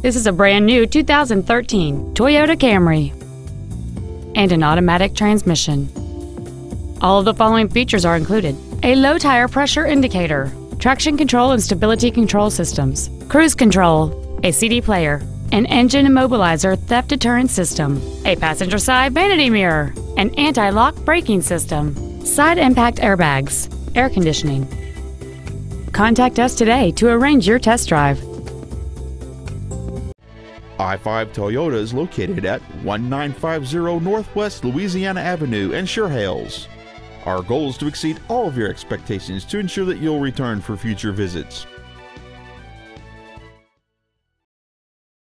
This is a brand new 2013 Toyota Camry and an automatic transmission. All of the following features are included: a low tire pressure indicator, traction control and stability control systems, cruise control, a CD player, an engine immobilizer theft deterrent system, a passenger side vanity mirror, an anti-lock braking system, side impact airbags, air conditioning. Contact us today to arrange your test drive. I-5 Toyota is located at 1950 Northwest Louisiana Avenue in Chehalis. Our goal is to exceed all of your expectations to ensure that you'll return for future visits.